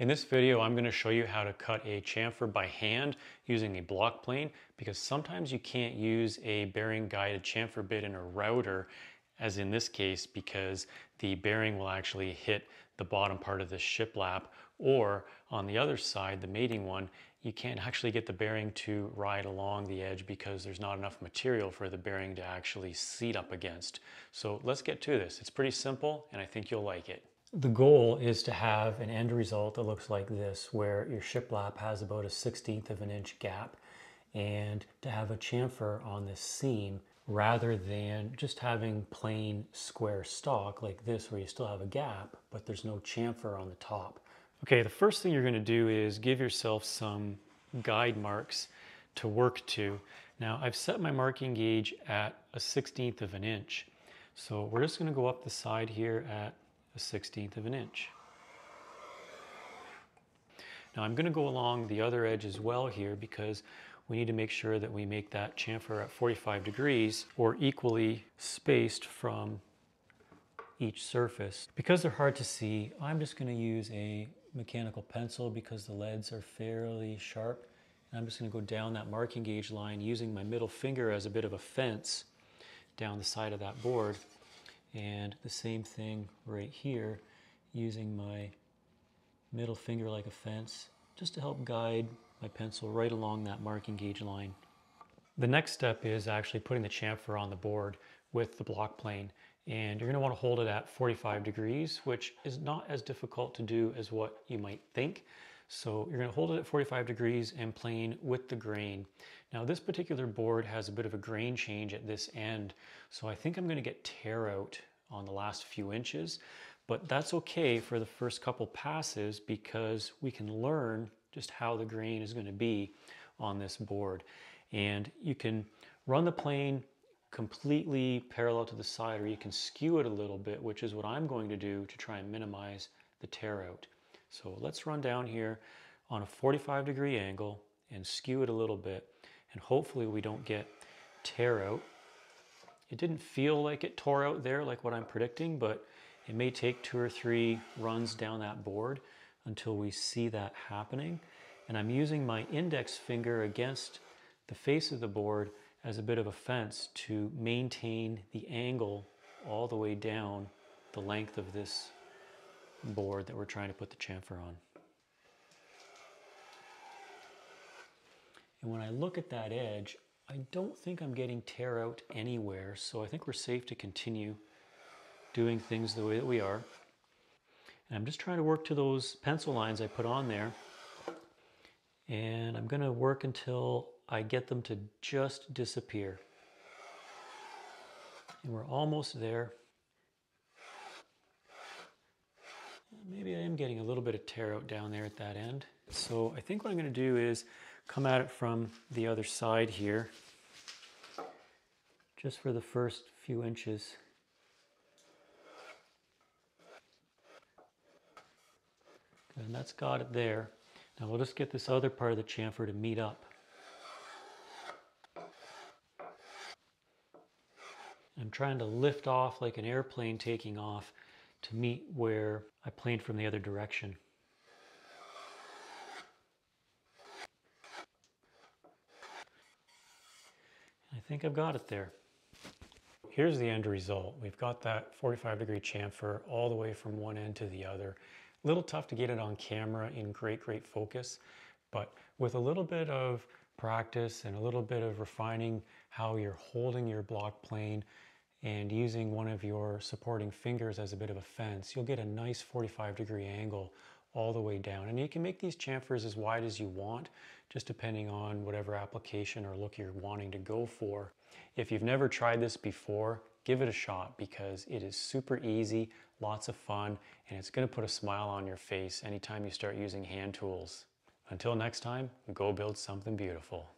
In this video, I'm going to show you how to cut a chamfer by hand using a block plane, because sometimes you can't use a bearing guided chamfer bit in a router, as in this case, because the bearing will actually hit the bottom part of the shiplap, or on the other side, the mating one, you can't actually get the bearing to ride along the edge because there's not enough material for the bearing to actually seat up against. So let's get to this. It's pretty simple and I think you'll like it. The goal is to have an end result that looks like this, where your shiplap has about a 1/16 of an inch gap, and to have a chamfer on the seam rather than just having plain square stock like this where you still have a gap but there's no chamfer on the top. Okay, the first thing you're going to do is give yourself some guide marks to work to. Now I've set my marking gauge at a 1/16 of an inch. So we're just going to go up the side here at 1/16 of an inch. Now I'm going to go along the other edge as well here, because we need to make sure that we make that chamfer at 45 degrees or equally spaced from each surface. Because they're hard to see, I'm just going to use a mechanical pencil because the leads are fairly sharp. And I'm just going to go down that marking gauge line using my middle finger as a bit of a fence down the side of that board. And the same thing right here, using my middle finger like a fence, just to help guide my pencil right along that marking gauge line. The next step is actually putting the chamfer on the board with the block plane. And you're going to want to hold it at 45 degrees, which is not as difficult to do as what you might think. So you're going to hold it at 45 degrees and plane with the grain. Now this particular board has a bit of a grain change at this end, so I think I'm going to get tear out on the last few inches, but that's okay for the first couple passes because we can learn just how the grain is going to be on this board. And you can run the plane completely parallel to the side, or you can skew it a little bit, which is what I'm going to do to try and minimize the tear out. So let's run down here on a 45 degree angle and skew it a little bit, and hopefully we don't get tear out. It didn't feel like it tore out there like what I'm predicting, but it may take 2 or 3 runs down that board until we see that happening. And I'm using my index finger against the face of the board as a bit of a fence to maintain the angle all the way down the length of this board that we're trying to put the chamfer on. And when I look at that edge, I don't think I'm getting tear out anywhere, so I think we're safe to continue doing things the way that we are. And I'm just trying to work to those pencil lines I put on there, and I'm going to work until I get them to just disappear. And we're almost there. Maybe I am getting a little bit of tear out down there at that end. So I think what I'm going to do is come at it from the other side here, just for the first few inches. And that's got it there. Now we'll just get this other part of the chamfer to meet up. I'm trying to lift off like an airplane taking off to meet where I planed from the other direction. I think I've got it there. Here's the end result. We've got that 45 degree chamfer all the way from one end to the other. A little tough to get it on camera in great focus, but with a little bit of practice and a little bit of refining how you're holding your block plane and using one of your supporting fingers as a bit of a fence, you'll get a nice 45 degree angle all the way down. And you can make these chamfers as wide as you want, just depending on whatever application or look you're wanting to go for. If you've never tried this before, give it a shot, because it is super easy, lots of fun, and it's going to put a smile on your face anytime you start using hand tools. Until next time, go build something beautiful.